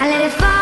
I let it fall.